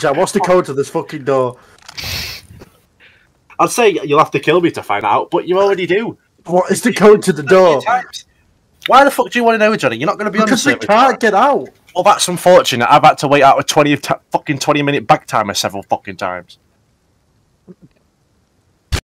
Jack, what's the code to this fucking door? I'd say you'll have to kill me to find out, but you already do. What is the code to the door? Why the fuck do you want to know, Johnny? You're not going to be on the server. Because they can't get out. Well, that's unfortunate. I've had to wait out a fucking 20-minute back timer several fucking times.